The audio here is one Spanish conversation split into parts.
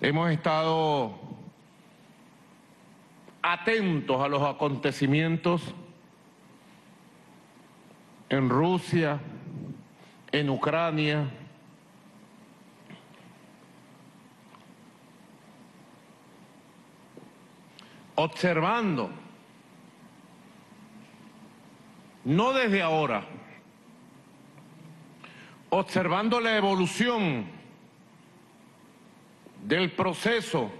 Hemos estado atentos a los acontecimientos en Rusia, en Ucrania. Observando, no desde ahora, observando la evolución del proceso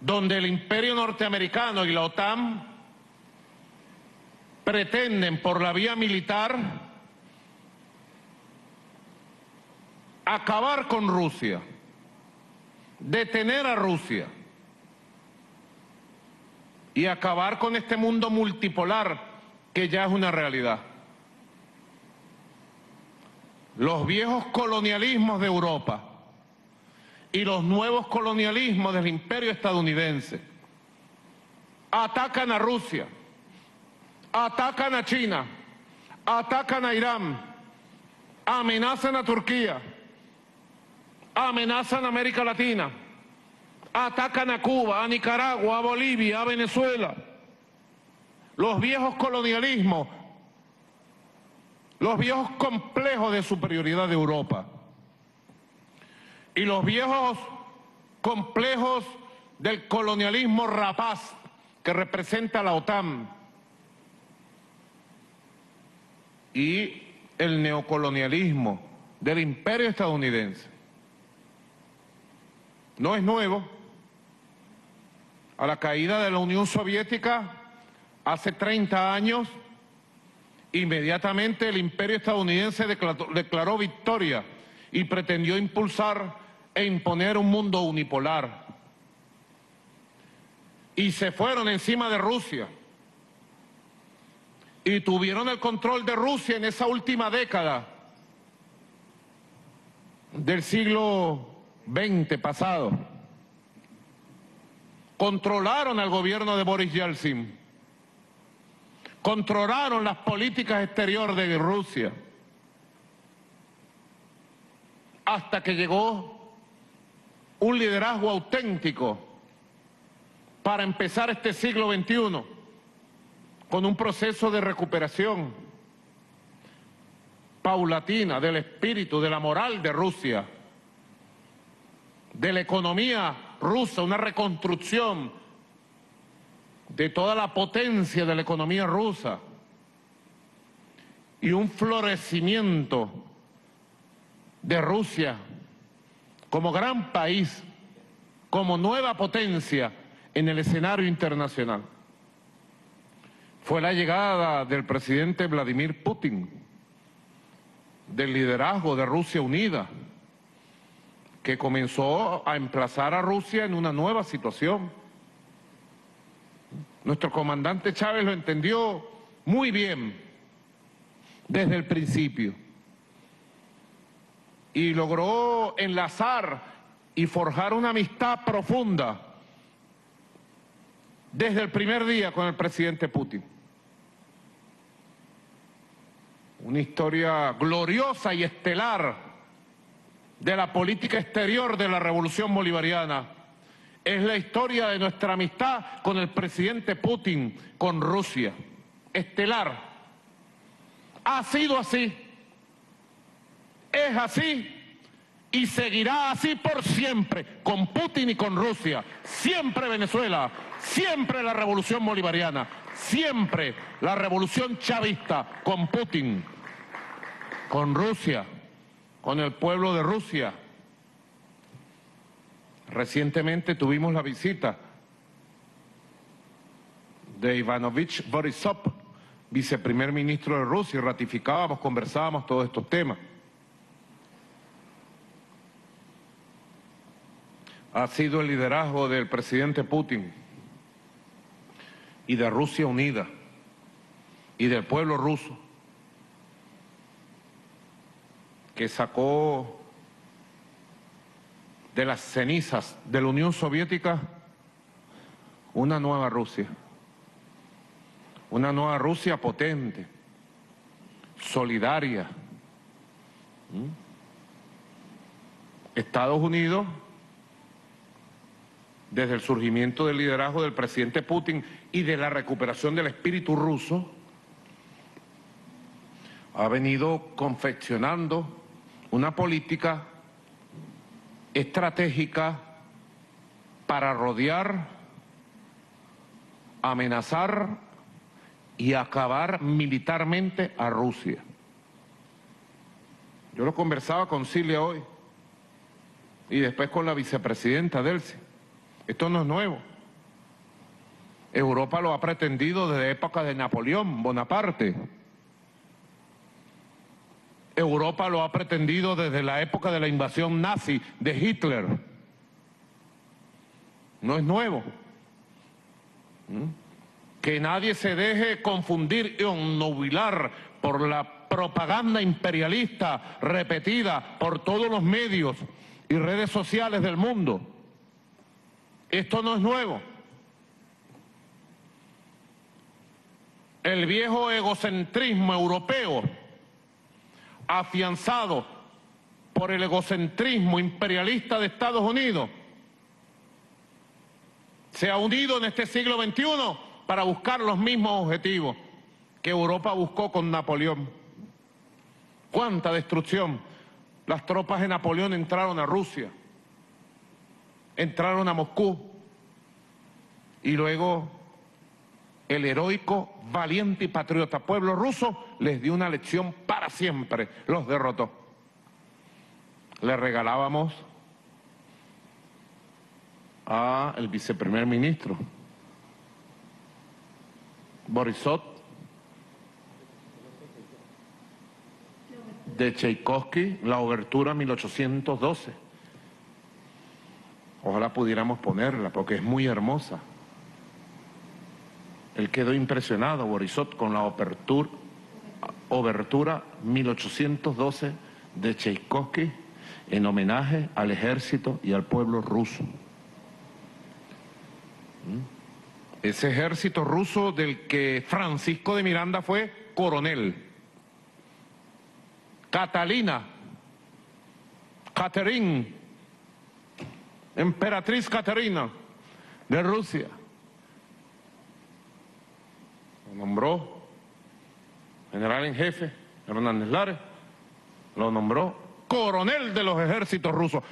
donde el Imperio norteamericano y la OTAN pretenden por la vía militar acabar con Rusia, detener a Rusia y acabar con este mundo multipolar que ya es una realidad. Los viejos colonialismos de Europa y los nuevos colonialismos del imperio estadounidense atacan a Rusia, atacan a China, atacan a Irán, amenazan a Turquía, amenazan a América Latina, atacan a Cuba, a Nicaragua, a Bolivia, a Venezuela. Los viejos colonialismos, los viejos complejos de superioridad de Europa y los viejos complejos del colonialismo rapaz que representa la OTAN y el neocolonialismo del imperio estadounidense. No es nuevo. A la caída de la Unión Soviética hace 30 años, inmediatamente el imperio estadounidense declaró victoria y pretendió impulsar e imponer un mundo unipolar. Y se fueron encima de Rusia. Y tuvieron el control de Rusia en esa última década del siglo XX pasado. Controlaron al gobierno de Boris Yeltsin, controlaron las políticas exteriores de Rusia, hasta que llegó un liderazgo auténtico para empezar este siglo XXI con un proceso de recuperación paulatina del espíritu, de la moral de Rusia, de la economía rusa, una reconstrucción de toda la potencia de la economía rusa y un florecimiento de Rusia como gran país, como nueva potencia en el escenario internacional. Fue la llegada del presidente Vladimir Putin, del liderazgo de Rusia Unida, que comenzó a emplazar a Rusia en una nueva situación. Nuestro comandante Chávez lo entendió muy bien desde el principio y logró enlazar y forjar una amistad profunda desde el primer día con el presidente Putin. Una historia gloriosa y estelar de la política exterior de la revolución bolivariana. Es la historia de nuestra amistad con el presidente Putin, con Rusia. Estelar. Ha sido así. Es así. Y seguirá así por siempre. Con Putin y con Rusia. Siempre Venezuela. Siempre la revolución bolivariana. Siempre la revolución chavista. Con Putin. Con Rusia. Con el pueblo de Rusia. Recientemente tuvimos la visita de Ivanovich Borisov, viceprimer ministro de Rusia, y ratificábamos, conversábamos todos estos temas. Ha sido el liderazgo del presidente Putin y de Rusia Unida y del pueblo ruso, que sacó de las cenizas de la Unión Soviética una nueva Rusia. Una nueva Rusia potente, solidaria, Estados Unidos, desde el surgimiento del liderazgo del presidente Putin y de la recuperación del espíritu ruso, ha venido confeccionando una política estratégica para rodear, amenazar y acabar militarmente a Rusia. Yo lo conversaba con Cilia hoy y después con la vicepresidenta Delcy. Esto no es nuevo. Europa lo ha pretendido desde épocas de Napoleón Bonaparte. Europa lo ha pretendido desde la época de la invasión nazi de Hitler. No es nuevo. Que nadie se deje confundir y obnubilar por la propaganda imperialista repetida por todos los medios y redes sociales del mundo. Esto no es nuevo. El viejo egocentrismo europeo, afianzado por el egocentrismo imperialista de Estados Unidos, se ha unido en este siglo XXI para buscar los mismos objetivos que Europa buscó con Napoleón. ¡Cuánta destrucción! Las tropas de Napoleón entraron a Rusia, entraron a Moscú, y luego el heroico, valiente y patriota pueblo ruso les dio una lección para siempre, los derrotó. Le regalábamos al viceprimer ministro Borisov de Tchaikovsky la obertura 1812. Ojalá pudiéramos ponerla porque es muy hermosa. Él quedó impresionado, Borisov, con la obertura 1812 de Tchaikovsky en homenaje al ejército y al pueblo ruso. Ese ejército ruso del que Francisco de Miranda fue coronel. Catalina, Catherine, emperatriz Catalina de Rusia, lo nombró general en jefe Hernández Lares, lo nombró coronel de los ejércitos rusos,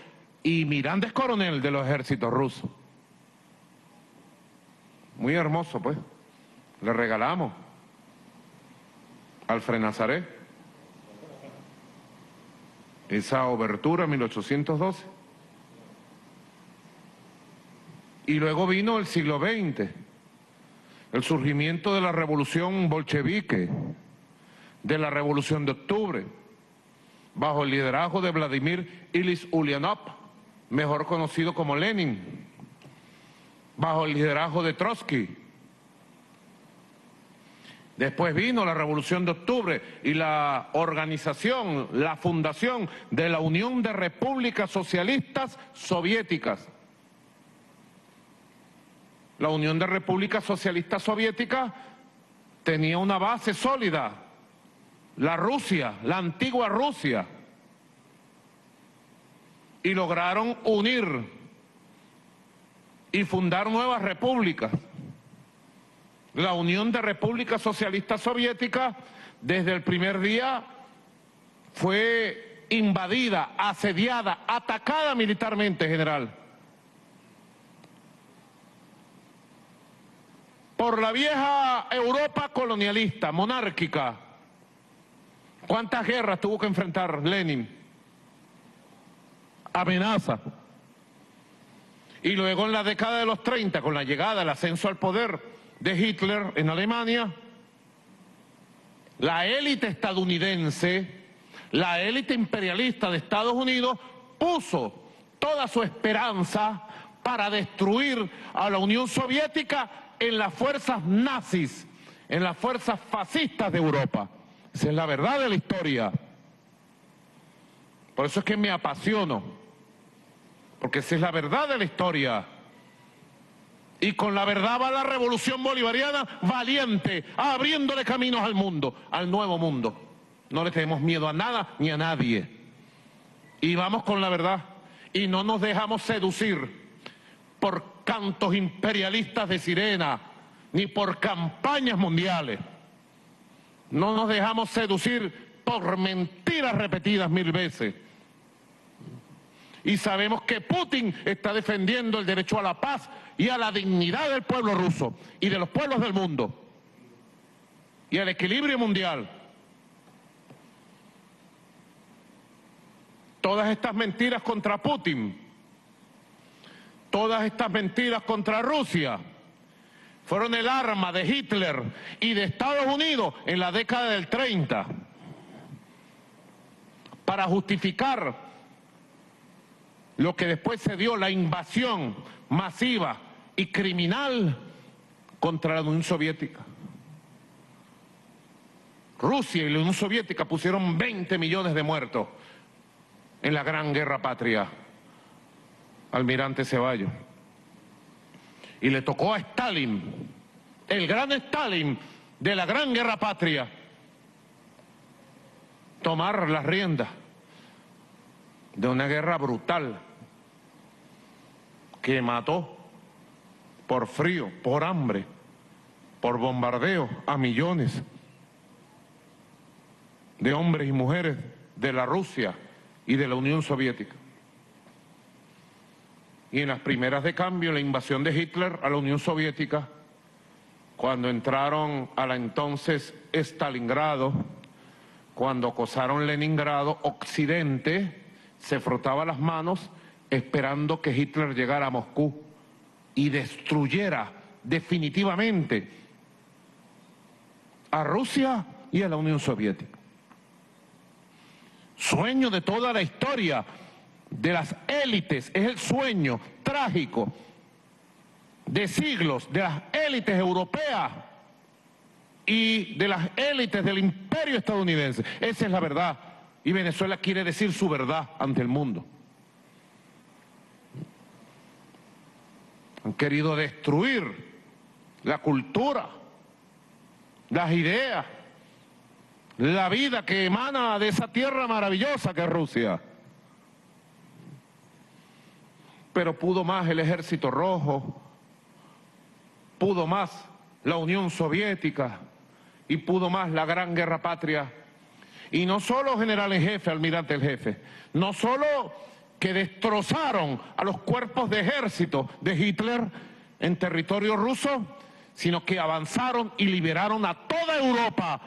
y Miranda es coronel de los ejércitos rusos. Muy hermoso, pues. Le regalamos al Frenazaré esa obertura 1812. Y luego vino el siglo XX, el surgimiento de la revolución bolchevique, de la revolución de octubre, bajo el liderazgo de Vladimir Ilyich Ulyanov, mejor conocido como Lenin, bajo el liderazgo de Trotsky. Después vino la Revolución de Octubre y la organización, la fundación de la Unión de Repúblicas Socialistas Soviéticas. La Unión de Repúblicas Socialistas Soviéticas tenía una base sólida, la Rusia, la antigua Rusia, y lograron unir y fundar nuevas repúblicas. La Unión de Repúblicas Socialistas Soviéticas desde el primer día fue invadida, asediada, atacada militarmente, general, por la vieja Europa colonialista, monárquica. ¿Cuántas guerras tuvo que enfrentar Lenin? Amenazas. Y luego en la década de los 30, con la llegada, el ascenso al poder de Hitler en Alemania, la élite estadounidense, la élite imperialista de Estados Unidos, puso toda su esperanza para destruir a la Unión Soviética en las fuerzas nazis, en las fuerzas fascistas de Europa. Esa es la verdad de la historia. Por eso es que me apasiono, porque esa es la verdad de la historia. Y con la verdad va la revolución bolivariana valiente, abriéndole caminos al mundo, al nuevo mundo. No le tenemos miedo a nada ni a nadie. Y vamos con la verdad. y no nos dejamos seducir por cantos imperialistas de sirena, ni por campañas mundiales. No nos dejamos seducir por mentiras repetidas mil veces. Y sabemos que Putin está defendiendo el derecho a la paz y a la dignidad del pueblo ruso y de los pueblos del mundo y al equilibrio mundial. Todas estas mentiras contra Putin, todas estas mentiras contra Rusia, fueron el arma de Hitler y de Estados Unidos en la década del 30 para justificar lo que después se dio, la invasión masiva y criminal contra la Unión Soviética. Rusia y la Unión Soviética pusieron 20 millones de muertos en la Gran Guerra Patria, almirante Ceballos. Y le tocó a Stalin, el gran Stalin de la Gran Guerra Patria, tomar las riendas de una guerra brutal que mató por frío, por hambre, por bombardeo a millones de hombres y mujeres de la Rusia y de la Unión Soviética. Y en las primeras de cambio, la invasión de Hitler a la Unión Soviética, cuando entraron a la entonces Stalingrado, cuando acosaron Leningrado, Occidente se frotaba las manos esperando que Hitler llegara a Moscú y destruyera definitivamente a Rusia y a la Unión Soviética. Sueño de toda la historia de las élites, es el sueño trágico de siglos de las élites europeas y de las élites del imperio estadounidense. Esa es la verdad, y Venezuela quiere decir su verdad ante el mundo. Han querido destruir la cultura, las ideas, la vida que emana de esa tierra maravillosa que es Rusia. Pero pudo más el Ejército Rojo, pudo más la Unión Soviética y pudo más la Gran Guerra Patria. Y no solo general en jefe, almirante en jefe, no solo que destrozaron a los cuerpos de ejército de Hitler en territorio ruso, sino que avanzaron y liberaron a toda Europa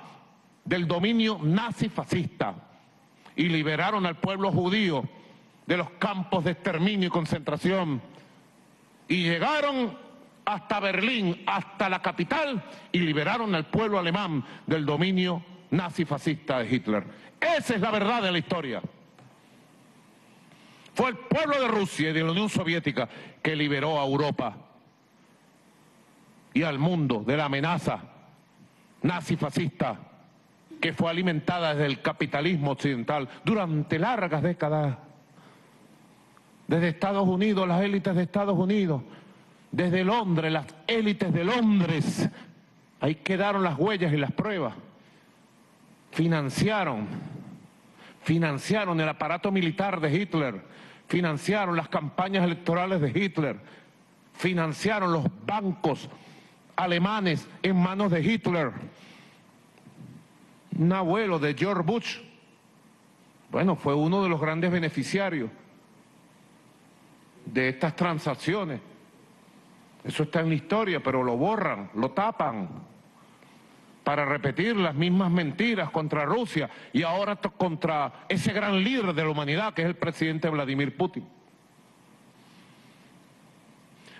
del dominio nazi-fascista y liberaron al pueblo judío de los campos de exterminio y concentración, y llegaron hasta Berlín, hasta la capital, y liberaron al pueblo alemán del dominio nazi-fascista de Hitler. Esa es la verdad de la historia. Fue el pueblo de Rusia y de la Unión Soviética que liberó a Europa y al mundo de la amenaza nazi-fascista que fue alimentada desde el capitalismo occidental durante largas décadas. Desde Estados Unidos, las élites de Estados Unidos. Desde Londres, las élites de Londres. Ahí quedaron las huellas y las pruebas. Financiaron el aparato militar de Hitler. Financiaron las campañas electorales de Hitler. Financiaron los bancos alemanes en manos de Hitler. Un abuelo de George Bush, bueno, fue uno de los grandes beneficiarios de estas transacciones. Eso está en la historia, pero lo borran, lo tapan para repetir las mismas mentiras contra Rusia y ahora contra ese gran líder de la humanidad que es el presidente Vladimir Putin.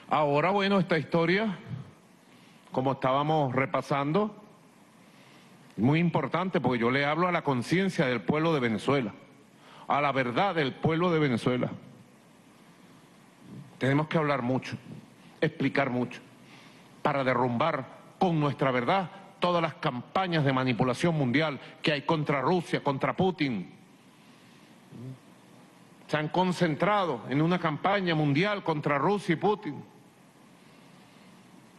Ahora, bueno, esta historia, como estábamos repasando, es muy importante porque yo le hablo a la conciencia del pueblo de Venezuela, a la verdad del pueblo de Venezuela. Tenemos que hablar mucho, explicar mucho, para derrumbar con nuestra verdad todas las campañas de manipulación mundial que hay contra Rusia, contra Putin. Se han concentrado en una campaña mundial contra Rusia y Putin.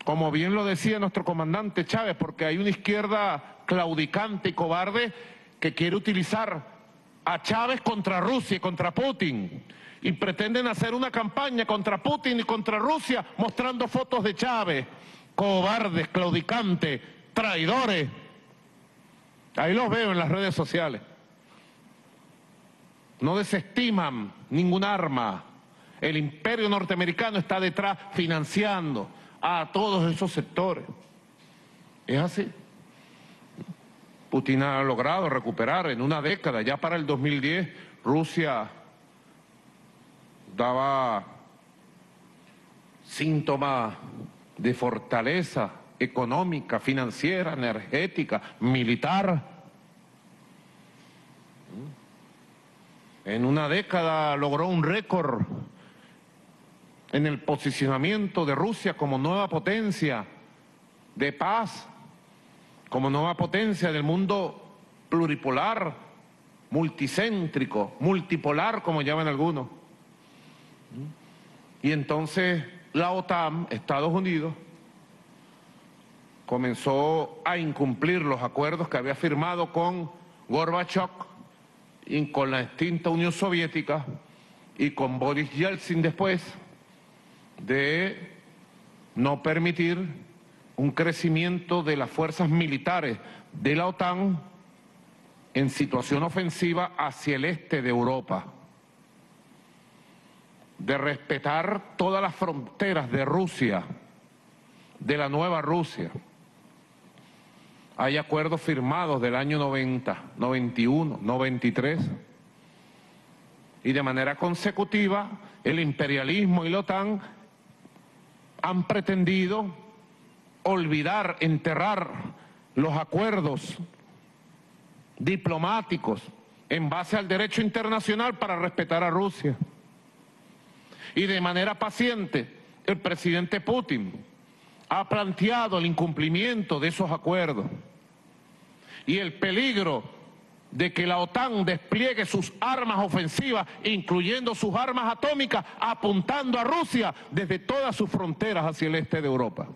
Como bien lo decía nuestro comandante Chávez, porque hay una izquierda claudicante y cobarde que quiere utilizar a Chávez contra Rusia y contra Putin. y pretenden hacer una campaña contra Putin y contra Rusia mostrando fotos de Chávez. Cobardes, claudicantes, traidores. Ahí los veo en las redes sociales. No desestiman ningún arma. El imperio norteamericano está detrás financiando a todos esos sectores. Es así. Putin ha logrado recuperar en una década, ya para el 2010, Rusia daba síntomas de fortaleza económica, financiera, energética, militar. En una década logró un récord en el posicionamiento de Rusia como nueva potencia de paz, como nueva potencia del mundo pluripolar, multicéntrico, multipolar, como llaman algunos. Y entonces la OTAN, Estados Unidos, comenzó a incumplir los acuerdos que había firmado con Gorbachev y con la extinta Unión Soviética y con Boris Yeltsin después, de no permitir un crecimiento de las fuerzas militares de la OTAN en situación ofensiva hacia el este de Europa, de respetar todas las fronteras de Rusia, de la nueva Rusia. Hay acuerdos firmados del año 90, 91, 93, y de manera consecutiva el imperialismo y la OTAN han pretendido olvidar, enterrar los acuerdos diplomáticos en base al derecho internacional para respetar a Rusia. Y de manera paciente, el presidente Putin ha planteado el incumplimiento de esos acuerdos y el peligro de que la OTAN despliegue sus armas ofensivas, incluyendo sus armas atómicas, apuntando a Rusia desde todas sus fronteras hacia el este de Europa.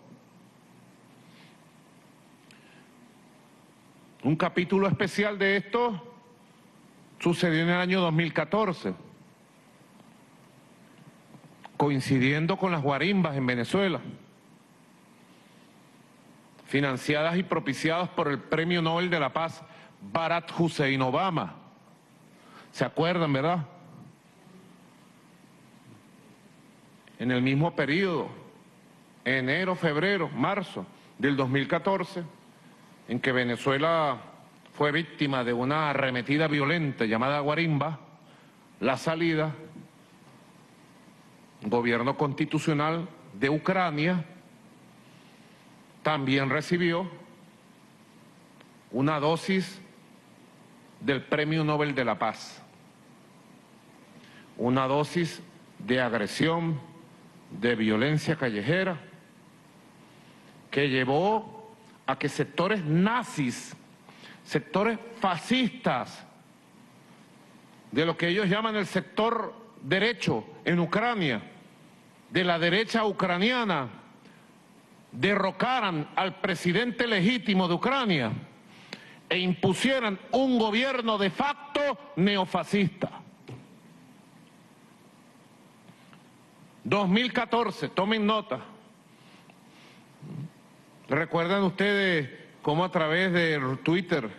Un capítulo especial de esto sucedió en el año 2014, coincidiendo con las guarimbas en Venezuela, financiadas y propiciadas por el Premio Nobel de la Paz, Barack Hussein Obama. ¿Se acuerdan, verdad? En el mismo periodo, enero, febrero, marzo del 2014, en que Venezuela fue víctima de una arremetida violenta llamada guarimba, la salida, gobierno constitucional de Ucrania, también recibió una dosis del Premio Nobel de la Paz, una dosis de agresión, de violencia callejera, que llevó a que sectores nazis, sectores fascistas, de lo que ellos llaman el sector derecho en Ucrania, de la derecha ucraniana, derrocaran al presidente legítimo de Ucrania e impusieran un gobierno de facto neofascista. 2014, tomen nota. ¿Recuerdan ustedes cómo a través de Twitter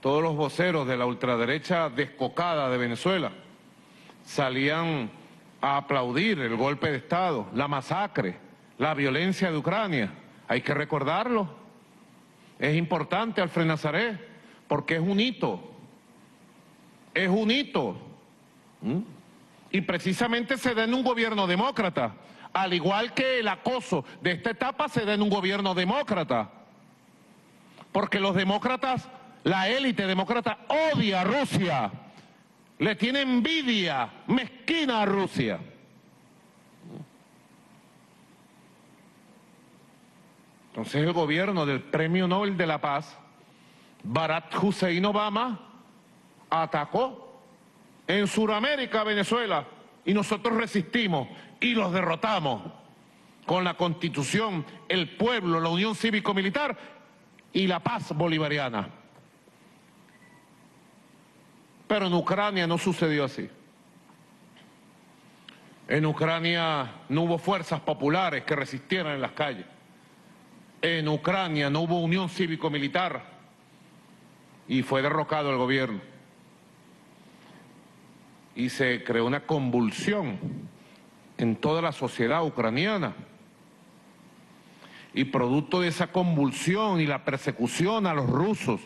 todos los voceros de la ultraderecha descocada de Venezuela salían a aplaudir el golpe de Estado, la masacre, la violencia de Ucrania? Hay que recordarlo. Es importante, Alfred Nazaret, porque es un hito. Es un hito. Y precisamente se da en un gobierno demócrata, al igual que el acoso de esta etapa se da en un gobierno demócrata. Porque los demócratas, la élite demócrata, odia a Rusia. Le tiene envidia mezquina a Rusia. Entonces el gobierno del Premio Nobel de la Paz, Barack Hussein Obama, atacó en Sudamérica a Venezuela y nosotros resistimos y los derrotamos con la Constitución, el pueblo, la Unión Cívico-Militar y la paz bolivariana. Pero en Ucrania no sucedió así. En Ucrania no hubo fuerzas populares que resistieran en las calles. En Ucrania no hubo unión cívico-militar y fue derrocado el gobierno. Y se creó una convulsión en toda la sociedad ucraniana. Y producto de esa convulsión y la persecución a los rusos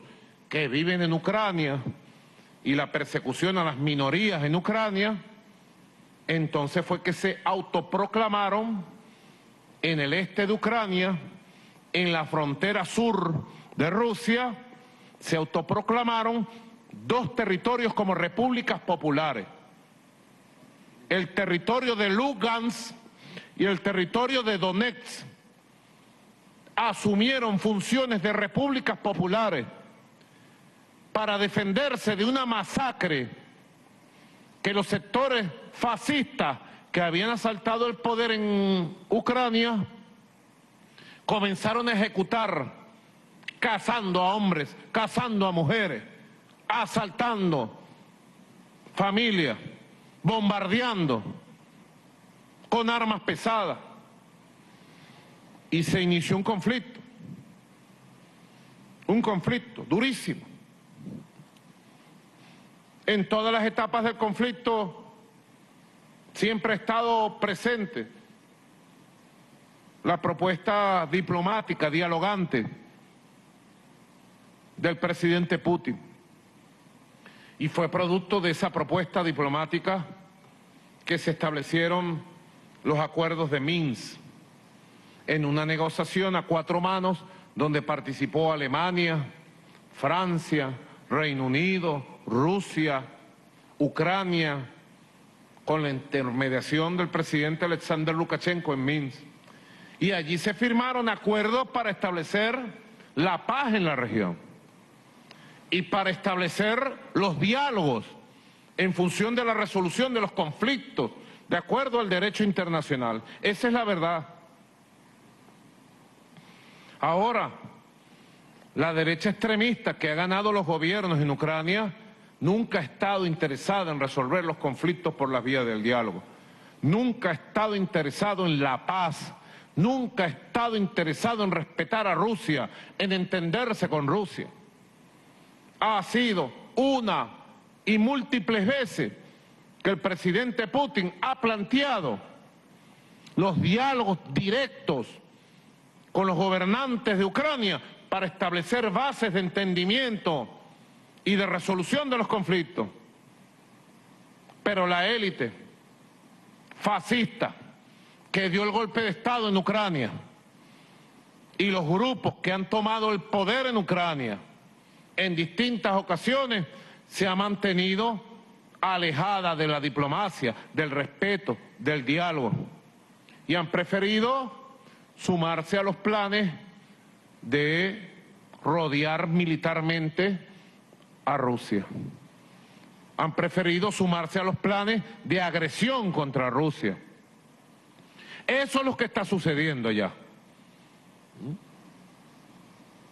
que viven en Ucrania y la persecución a las minorías en Ucrania, entonces fue que se autoproclamaron en el este de Ucrania, en la frontera sur de Rusia, se autoproclamaron dos territorios como repúblicas populares. El territorio de Luhansk y el territorio de Donetsk asumieron funciones de repúblicas populares para defenderse de una masacre que los sectores fascistas que habían asaltado el poder en Ucrania comenzaron a ejecutar, cazando a hombres, cazando a mujeres, asaltando familias, bombardeando con armas pesadas. Y se inició un conflicto durísimo. En todas las etapas del conflicto siempre ha estado presente la propuesta diplomática, dialogante del presidente Putin. Y fue producto de esa propuesta diplomática que se establecieron los acuerdos de Minsk, en una negociación a cuatro manos donde participó Alemania, Francia, Reino Unido, Rusia, Ucrania, con la intermediación del presidente Alexander Lukashenko en Minsk. Y allí se firmaron acuerdos para establecer la paz en la región y para establecer los diálogos en función de la resolución de los conflictos de acuerdo al derecho internacional. Esa es la verdad. Ahora, la derecha extremista que ha ganado los gobiernos en Ucrania nunca ha estado interesada en resolver los conflictos por las vías del diálogo. Nunca ha estado interesado en la paz. Nunca ha estado interesado en respetar a Rusia, en entenderse con Rusia. Ha sido una y múltiples veces que el presidente Putin ha planteado los diálogos directos con los gobernantes de Ucrania para establecer bases de entendimiento y de resolución de los conflictos. Pero la élite fascista que dio el golpe de Estado en Ucrania y los grupos que han tomado el poder en Ucrania en distintas ocasiones se ha mantenido alejada de la diplomacia, del respeto, del diálogo y han preferido sumarse a los planes de rodear militarmente a Rusia. Han preferido sumarse a los planes de agresión contra Rusia. Eso es lo que está sucediendo ya.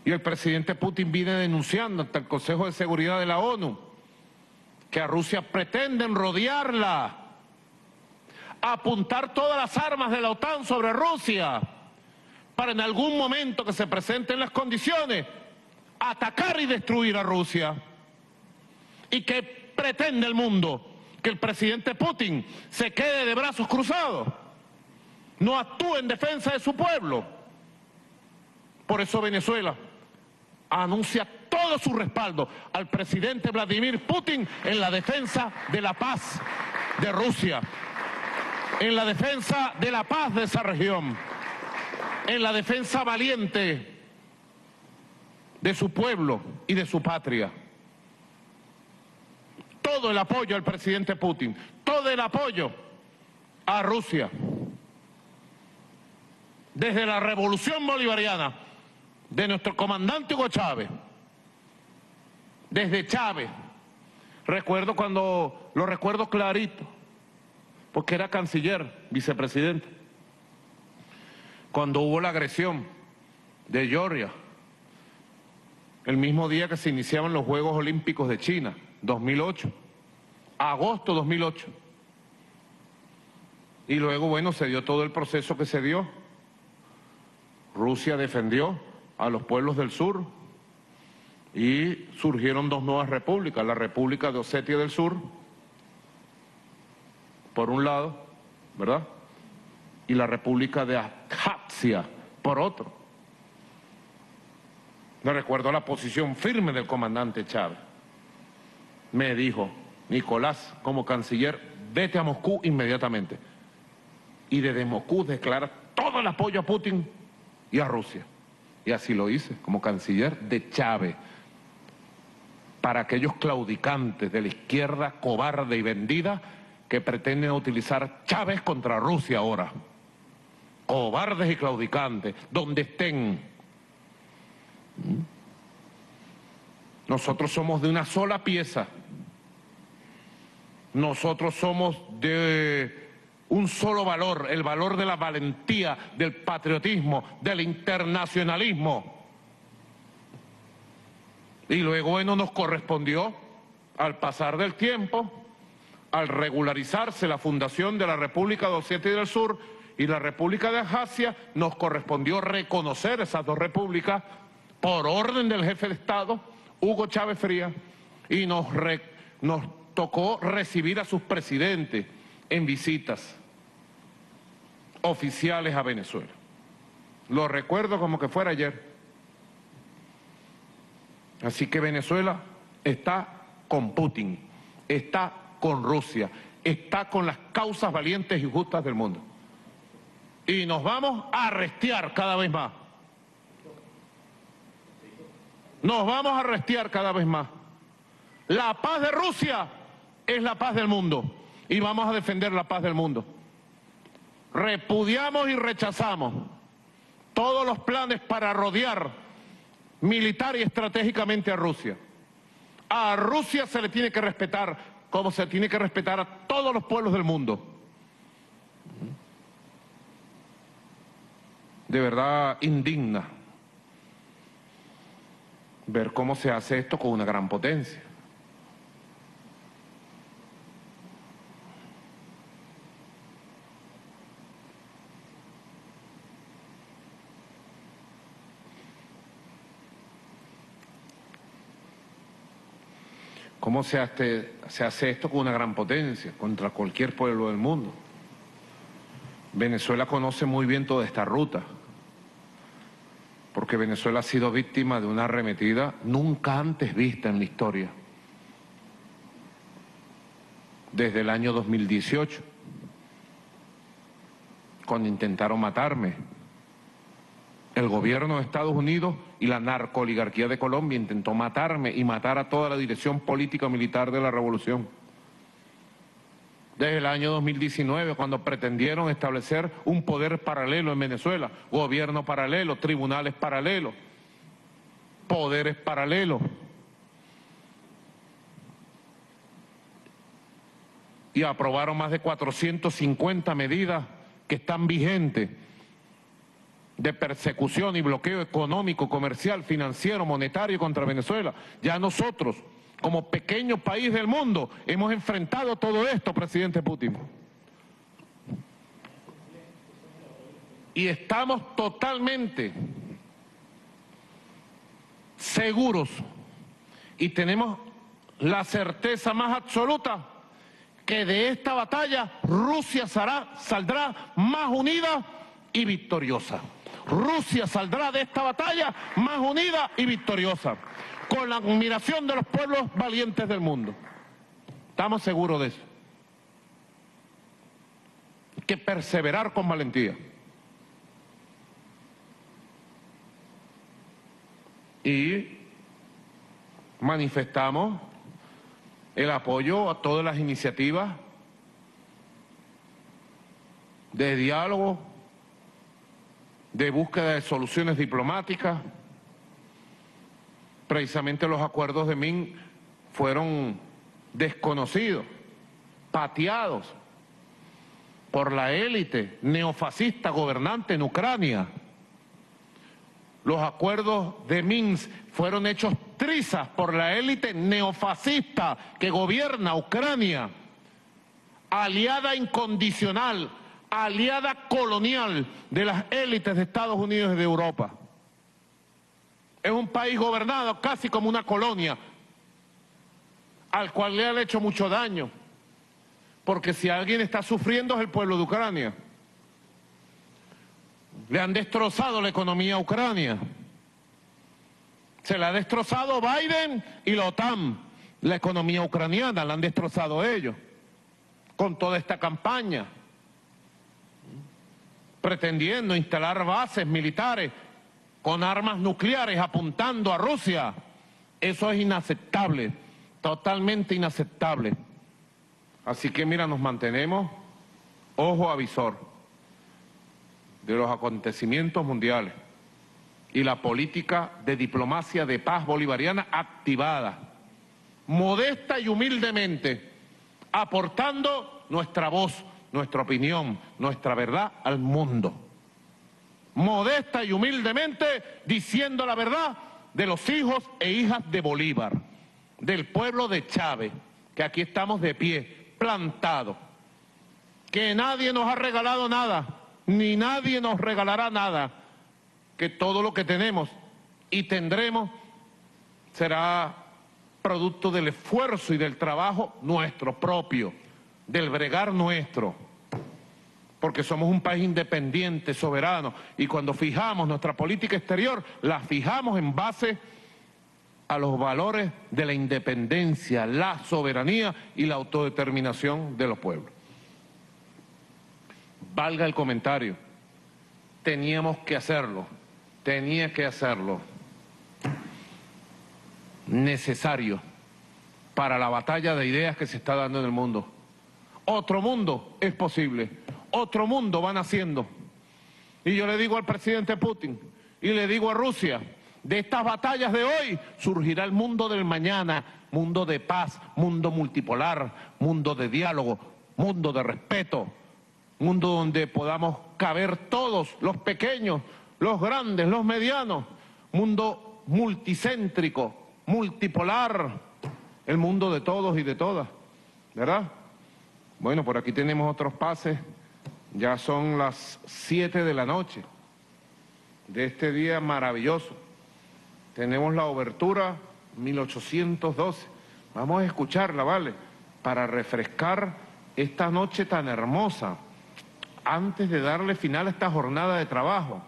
Y el presidente Putin viene denunciando ante el Consejo de Seguridad de la ONU que a Rusia pretenden rodearla, apuntar todas las armas de la OTAN sobre Rusia, para en algún momento que se presenten las condiciones, atacar y destruir a Rusia. ¿Y qué pretende el mundo? Que el presidente Putin se quede de brazos cruzados, no actúe en defensa de su pueblo. Por eso Venezuela anuncia todo su respaldo al presidente Vladimir Putin en la defensa de la paz de Rusia, en la defensa de la paz de esa región, en la defensa valiente de su pueblo y de su patria. Todo el apoyo al presidente Putin, todo el apoyo a Rusia. Desde la revolución bolivariana de nuestro comandante Hugo Chávez, desde Chávez, recuerdo cuando, lo recuerdo clarito, porque era canciller, vicepresidente, cuando hubo la agresión de Georgia, el mismo día que se iniciaban los Juegos Olímpicos de China, 2008, agosto 2008. Y luego, bueno, se dio todo el proceso que se dio. Rusia defendió a los pueblos del sur y surgieron dos nuevas repúblicas, la República de Osetia del Sur, por un lado, ¿verdad?, y la República de Abjasia, por otro. Me recuerdo la posición firme del comandante Chávez. Me dijo, Nicolás, como canciller, vete a Moscú inmediatamente. Y desde Moscú declara todo el apoyo a Putin y a Rusia. Y así lo hice, como canciller de Chávez. Para aquellos claudicantes de la izquierda cobarde y vendida que pretenden utilizar Chávez contra Rusia ahora. Cobardes y claudicantes, donde estén. Nosotros somos de una sola pieza. Nosotros somos de un solo valor, el valor de la valentía, del patriotismo, del internacionalismo. Y luego, bueno, nos correspondió, al pasar del tiempo, al regularizarse la fundación de la República de Osetia del Sur y la República de Abjasia, nos correspondió reconocer esas dos repúblicas por orden del jefe de Estado, Hugo Chávez Frías, y nos tocó recibir a sus presidentes en visitas oficiales a Venezuela. Lo recuerdo como que fuera ayer. Así que Venezuela está con Putin, está con Rusia, está con las causas valientes y justas del mundo. Y nos vamos a restear cada vez más. Nos vamos a restear cada vez más. La paz de Rusia es la paz del mundo. Y vamos a defender la paz del mundo. Repudiamos y rechazamos todos los planes para rodear militar y estratégicamente a Rusia. A Rusia se le tiene que respetar como se tiene que respetar a todos los pueblos del mundo. De verdad indigna ver cómo se hace esto con una gran potencia. ¿Cómo se hace esto con una gran potencia, contra cualquier pueblo del mundo? Venezuela conoce muy bien toda esta ruta, porque Venezuela ha sido víctima de una arremetida nunca antes vista en la historia, desde el año 2018, cuando intentaron matarme. El gobierno de Estados Unidos y la narcooligarquía de Colombia intentó matarme y matar a toda la dirección política militar de la revolución. Desde el año 2019, cuando pretendieron establecer un poder paralelo en Venezuela, gobierno paralelo, tribunales paralelos, poderes paralelos. Y aprobaron más de 450 medidas que están vigentes, de persecución y bloqueo económico, comercial, financiero, monetario contra Venezuela. Ya nosotros, como pequeño país del mundo, hemos enfrentado todo esto, presidente Putin. Y estamos totalmente seguros y tenemos la certeza más absoluta que de esta batalla Rusia saldrá más unida y victoriosa. Rusia saldrá de esta batalla más unida y victoriosa, con la admiración de los pueblos valientes del mundo. Estamos seguros de eso. Hay que perseverar con valentía. Y manifestamos el apoyo a todas las iniciativas de diálogo, de búsqueda de soluciones diplomáticas. Precisamente los acuerdos de Minsk fueron desconocidos, pateados por la élite neofascista gobernante en Ucrania. Los acuerdos de Minsk fueron hechos trizas por la élite neofascista que gobierna Ucrania, aliada incondicional, aliada colonial de las élites de Estados Unidos y de Europa. Es un país gobernado casi como una colonia, al cual le han hecho mucho daño, porque si alguien está sufriendo es el pueblo de Ucrania. Le han destrozado la economía a Ucrania. Se la ha destrozado Biden y la OTAN. La economía ucraniana la han destrozado ellos, con toda esta campaña, pretendiendo instalar bases militares con armas nucleares apuntando a Rusia. Eso es inaceptable, totalmente inaceptable. Así que mira, nos mantenemos ojo avisor de los acontecimientos mundiales y la política de diplomacia de paz bolivariana activada, modesta y humildemente, aportando nuestra voz, nuestra opinión, nuestra verdad al mundo. Modesta y humildemente diciendo la verdad de los hijos e hijas de Bolívar, del pueblo de Chávez, que aquí estamos de pie, plantados, que nadie nos ha regalado nada, ni nadie nos regalará nada, que todo lo que tenemos y tendremos será producto del esfuerzo y del trabajo nuestro propio, del bregar nuestro, porque somos un país independiente, soberano, y cuando fijamos nuestra política exterior, la fijamos en base a los valores de la independencia, la soberanía y la autodeterminación de los pueblos. Valga el comentario, teníamos que hacerlo, tenía que hacerlo. Necesario para la batalla de ideas que se está dando en el mundo. Otro mundo es posible, otro mundo van haciendo. Y yo le digo al presidente Putin, y le digo a Rusia, de estas batallas de hoy surgirá el mundo del mañana, mundo de paz, mundo multipolar, mundo de diálogo, mundo de respeto, mundo donde podamos caber todos, los pequeños, los grandes, los medianos, mundo multicéntrico, multipolar, el mundo de todos y de todas, ¿verdad? Bueno, por aquí tenemos otros pases, ya son las 7 de la noche de este día maravilloso. Tenemos la obertura 1812, vamos a escucharla, ¿vale? Para refrescar esta noche tan hermosa, antes de darle final a esta jornada de trabajo.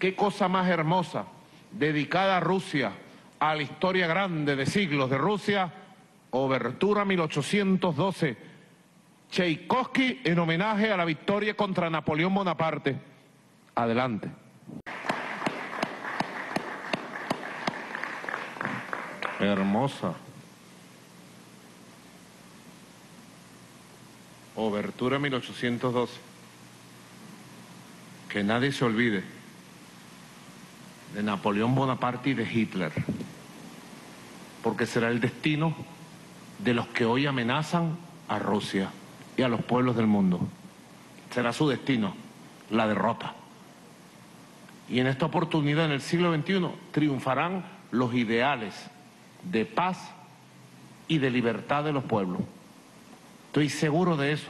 Qué cosa más hermosa, dedicada a Rusia, a la historia grande de siglos de Rusia, Obertura 1812, Tchaikovsky en homenaje a la victoria contra Napoleón Bonaparte. Adelante. Hermosa. Obertura 1812. Que nadie se olvide de Napoleón Bonaparte y de Hitler, porque será el destino de los que hoy amenazan a Rusia y a los pueblos del mundo. Será su destino, la derrota. Y en esta oportunidad, en el siglo XXI, triunfarán los ideales de paz y de libertad de los pueblos. Estoy seguro de eso.